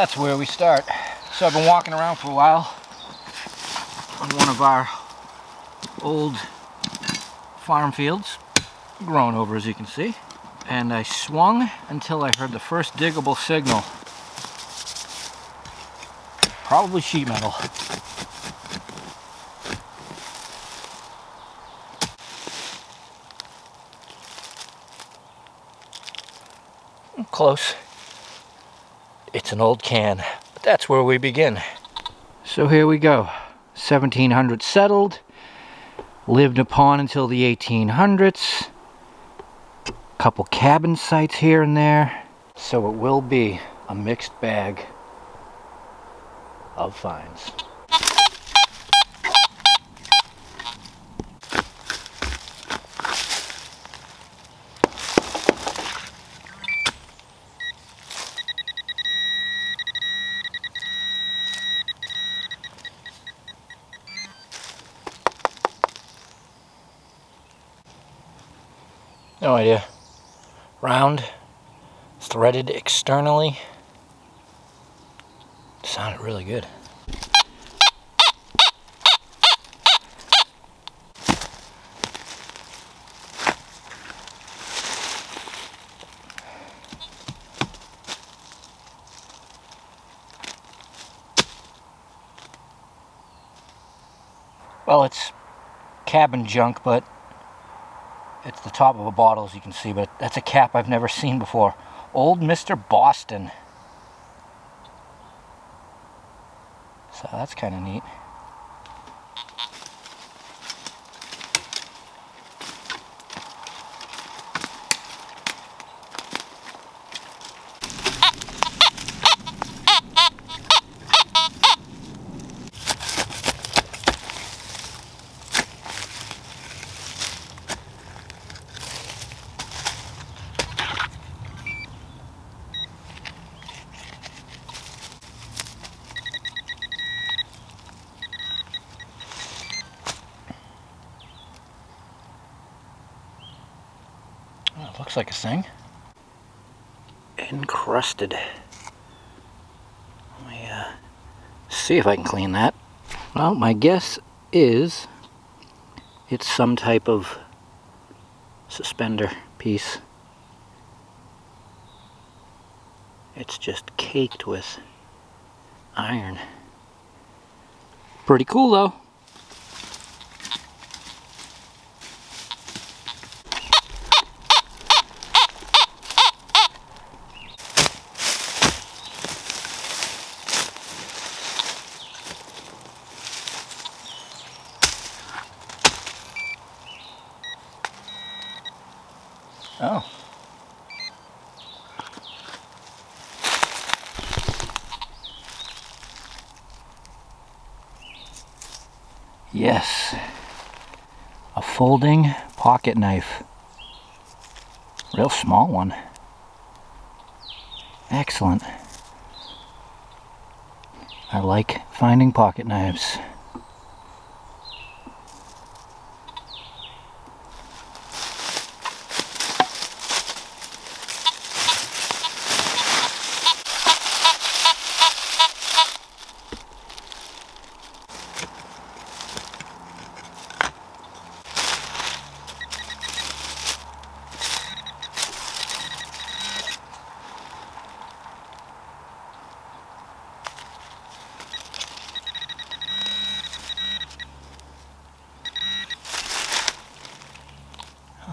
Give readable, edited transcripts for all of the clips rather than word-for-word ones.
that's where we start. So I've been walking around for a while on one of our old farm fields, grown over as you can see, and I swung until I heard the first diggable signal. Probably sheet metal. Close. It's an old can, but that's where we begin. So here we go. 1700 settled, lived upon until the 1800s. Couple cabin sites here and there. So it will be a mixed bag of finds. No idea. Round, threaded externally. Sounded really good. Well, it's cabin junk, but it's the top of a bottle, as you can see, but that's a cap I've never seen before. Old Mr. Boston. So that's kind of neat. Looks like a thing. Encrusted. Let me see if I can clean that. Well, my guess is it's some type of suspender piece. It's just caked with iron. Pretty cool though. Oh. Yes. A folding pocket knife. Real small one. Excellent. I like finding pocket knives.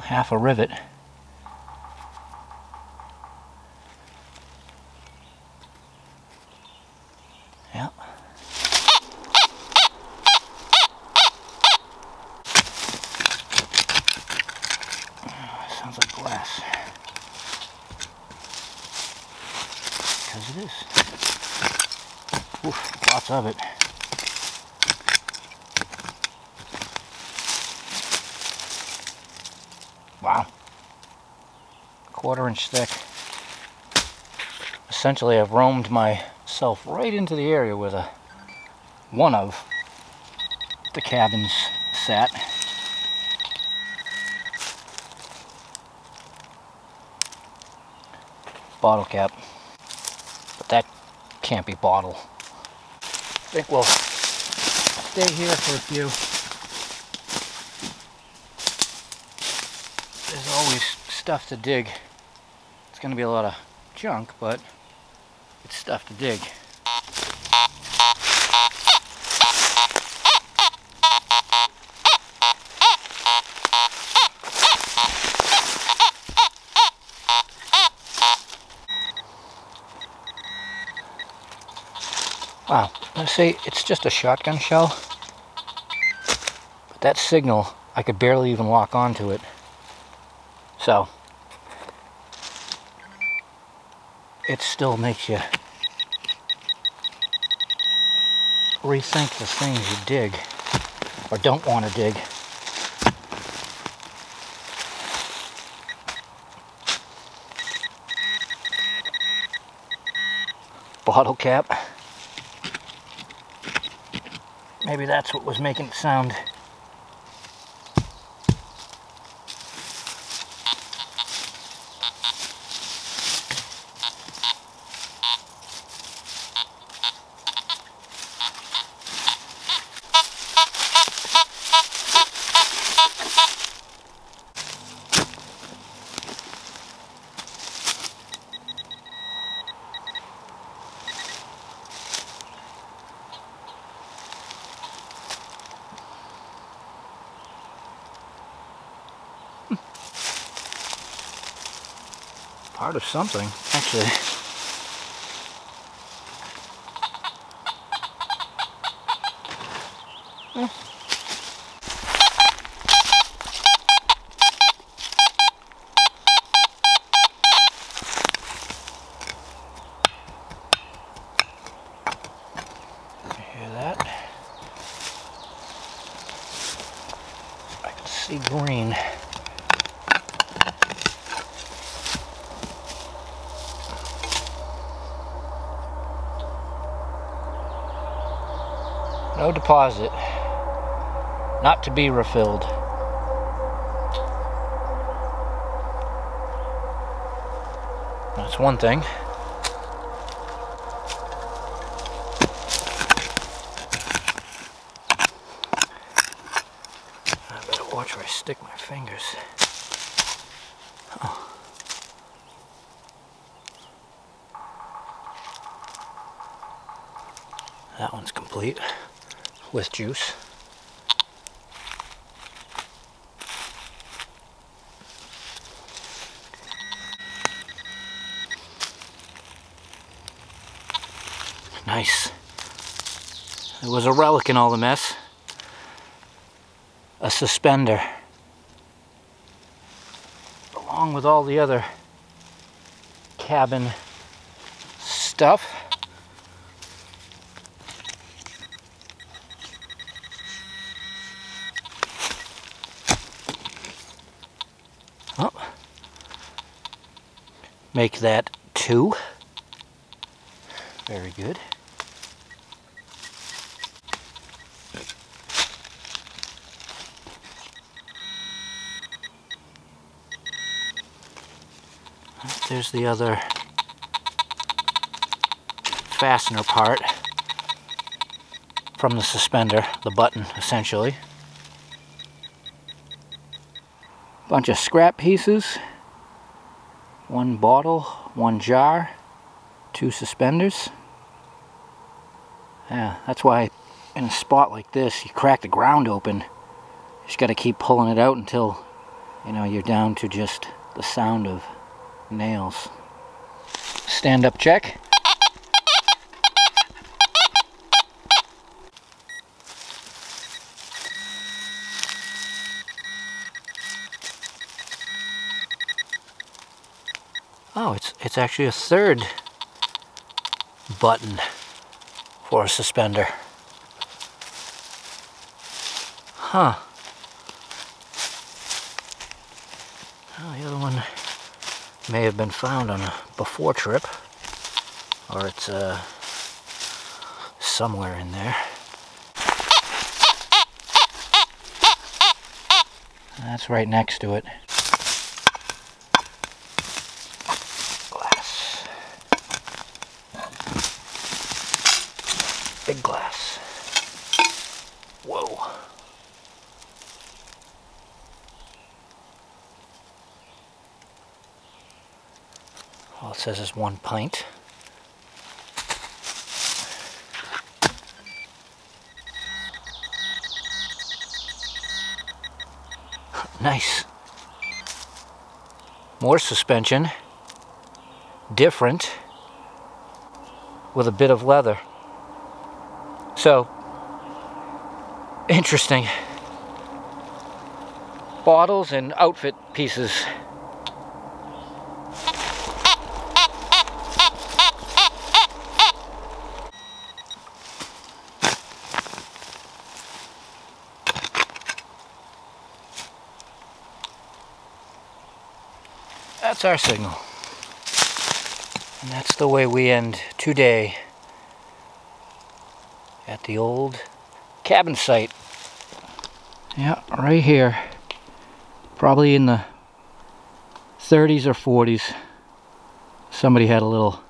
Half a rivet. Yeah. Sounds like glass. Because it is. Oof, lots of it. Wow, 1/4 inch thick. Essentially, I've roamed myself right into the area where one of the cabins sat. Bottle cap, but that campy bottle. I think we'll stay here for a few. There's always stuff to dig. It's going to be a lot of junk, but it's stuff to dig. Wow, let's see, it's just a shotgun shell, but that signal, I could barely even lock onto it. So, it still makes you rethink the things you dig, or don't want to dig. Bottle cap. Maybe that's what was making it sound. Part of something, actually. Yeah. You hear that? I can see green. No deposit, not to be refilled. That's one thing. I better watch where I stick my fingers. Oh. That one's complete. With juice. Nice. It was a relic in all the mess. A suspender. Along with all the other cabin stuff. Make that 2. Very good. There's the other fastener part from the suspender, the button essentially. Bunch of scrap pieces. One bottle, one jar, 2 suspenders. Yeah, that's why in a spot like this, you crack the ground open. You just got to keep pulling it out until, you know, you're down to just the sound of nails. Stand up check. Oh, it's actually a 3rd button for a suspender. Huh. Well, the other one may have been found on a before trip, or it's somewhere in there. That's right next to it. all it says is 1 pint. Nice. More suspension, different, with a bit of leather. So, interesting. Bottles and outfit pieces. That's our signal. And that's the way we end today at the old cabin site. Yeah, right here. Probably in the 30s or 40s, somebody had a little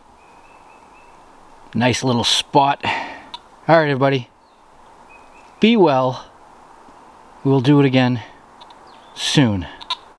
nice little spot. All right, everybody, be well. We'll do it again soon.